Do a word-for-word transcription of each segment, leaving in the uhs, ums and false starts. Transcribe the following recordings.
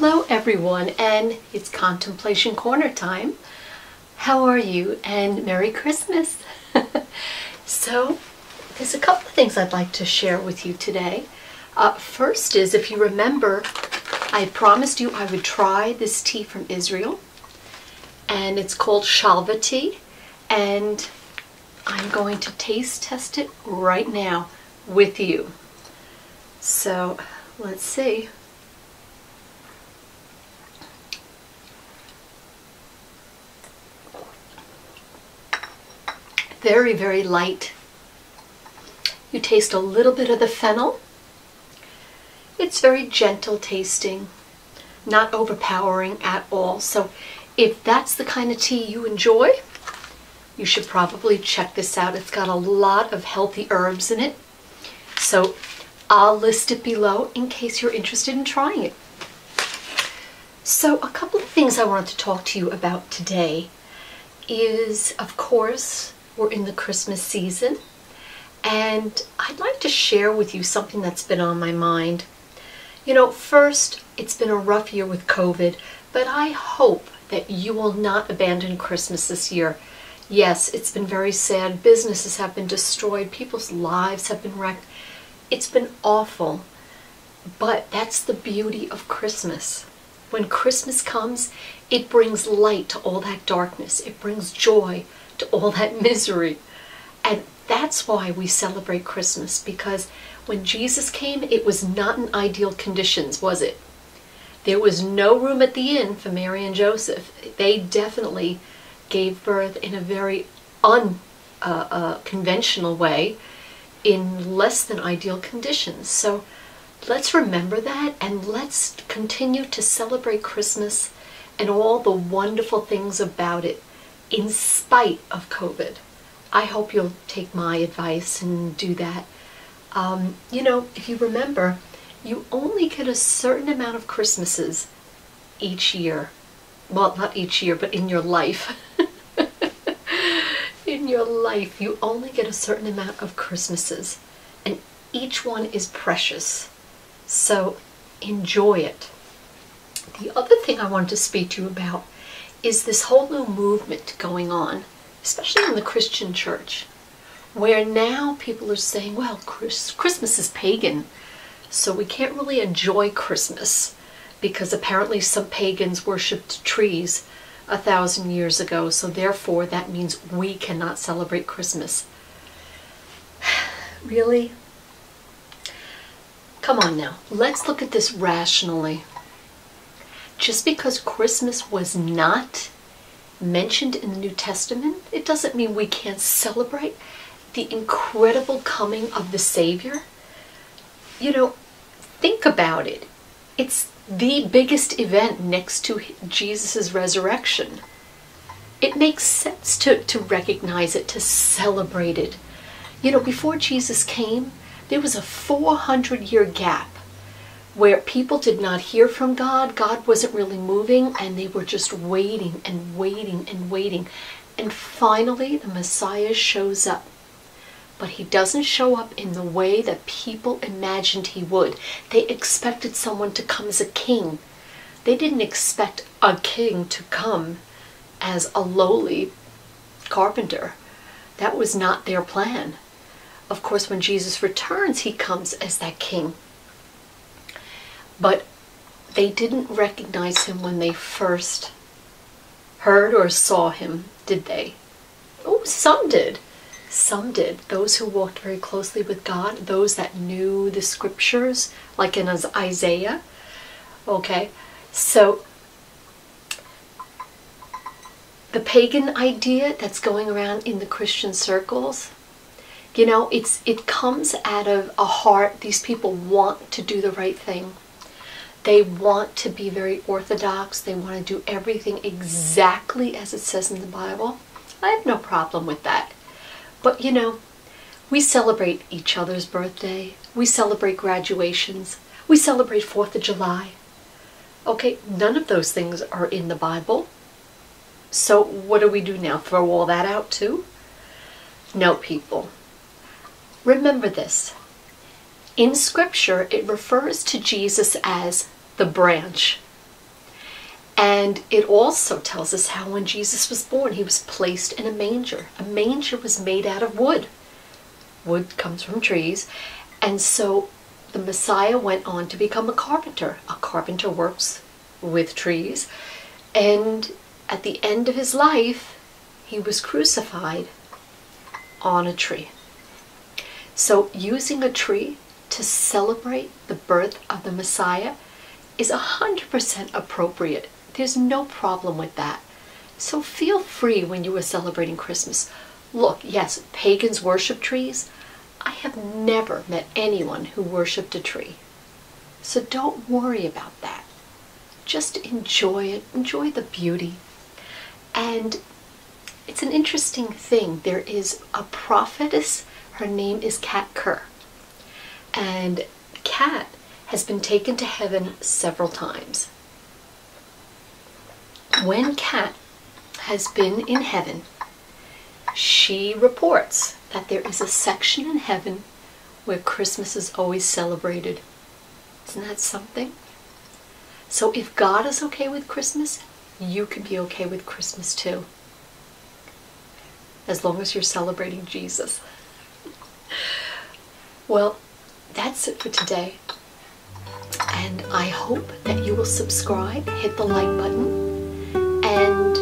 Hello everyone, and it's Contemplation Corner time. How are you, and Merry Christmas. So there's a couple of things I'd like to share with you today. Uh, first is, if you remember, I promised you I would try this tea from Israel, and it's called Shalva tea, and I'm going to taste test it right now with you. So let's see. Very, very light. You taste a little bit of the fennel. It's very gentle tasting, not overpowering at all. So if that's the kind of tea you enjoy, you should probably check this out. It's got a lot of healthy herbs in it. So I'll list it below in case you're interested in trying it. So a couple of things I wanted to talk to you about today is, of course, we're in the Christmas season, and I'd like to share with you something that's been on my mind. You know, first, it's been a rough year with COVID, but I hope that you will not abandon Christmas this year. Yes, it's been very sad. Businesses have been destroyed. People's lives have been wrecked. It's been awful, but that's the beauty of Christmas. When Christmas comes, it brings light to all that darkness. It brings joy to all that misery. And that's why we celebrate Christmas, because when Jesus came, it was not in ideal conditions, was it? There was no room at the inn for Mary and Joseph. They definitely gave birth in a very unconventional uh, uh, way, in less than ideal conditions. So let's remember that, and let's continue to celebrate Christmas and all the wonderful things about it, in spite of COVID. I hope you'll take my advice and do that. Um, you know, if you remember, you only get a certain amount of Christmases each year. Well, not each year, but in your life. In your life, you only get a certain amount of Christmases, and each one is precious. So enjoy it. The other thing I wanted to speak to you about is this whole new movement going on, especially in the Christian church, where now people are saying, well, Chris, Christmas is pagan, so we can't really enjoy Christmas, because apparently some pagans worshipped trees a thousand years ago, so therefore that means we cannot celebrate Christmas. Really? Come on now, let's look at this rationally. Just because Christmas was not mentioned in the New Testament, it doesn't mean we can't celebrate the incredible coming of the Savior. You know, think about it. It's the biggest event next to Jesus' resurrection. It makes sense to, to recognize it, to celebrate it. You know, before Jesus came, there was a four hundred year gap where people did not hear from God, God wasn't really moving, and they were just waiting and waiting and waiting. And finally, the Messiah shows up. But he doesn't show up in the way that people imagined he would. They expected someone to come as a king. They didn't expect a king to come as a lowly carpenter. That was not their plan. Of course, when Jesus returns, he comes as that king. But they didn't recognize him when they first heard or saw him, did they? Oh, some did. Some did. Those who walked very closely with God, those that knew the scriptures, like in Isaiah. Okay, so the pagan idea that's going around in the Christian circles, you know, it's it comes out of a heart. These people want to do the right thing. They want to be very orthodox. They want to do everything exactly as it says in the Bible. I have no problem with that. But, you know, we celebrate each other's birthday. We celebrate graduations. We celebrate fourth of July. Okay, none of those things are in the Bible. So what do we do now? Throw all that out too? No, people. Remember this. In Scripture, it refers to Jesus as the branch, And it also tells us how when Jesus was born, he was placed in a manger. A manger was made out of wood. Wood comes from trees. And so the Messiah went on to become a carpenter. A carpenter works with trees. And at the end of his life, he was crucified on a tree. So using a tree to celebrate the birth of the Messiah is one hundred percent appropriate. There's no problem with that. So feel free when you are celebrating Christmas. Look, yes, pagans worship trees. I have never met anyone who worshiped a tree. So don't worry about that. Just enjoy it. Enjoy the beauty. And it's an interesting thing. There is a prophetess. Her name is Kat Kerr. And Kat has been taken to heaven several times. When Kat has been in heaven, she reports that there is a section in heaven where Christmas is always celebrated. Isn't that something? So if God is okay with Christmas, you can be okay with Christmas too. As long as you're celebrating Jesus. Well, that's it for today. And I hope that you will subscribe, hit the like button, and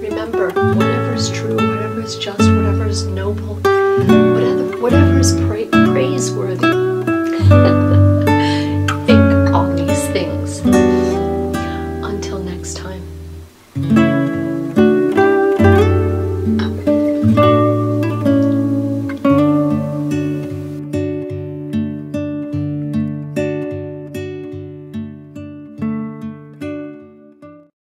remember, whatever is true, whatever is just, whatever is noble, whatever, whatever is pra- praiseworthy.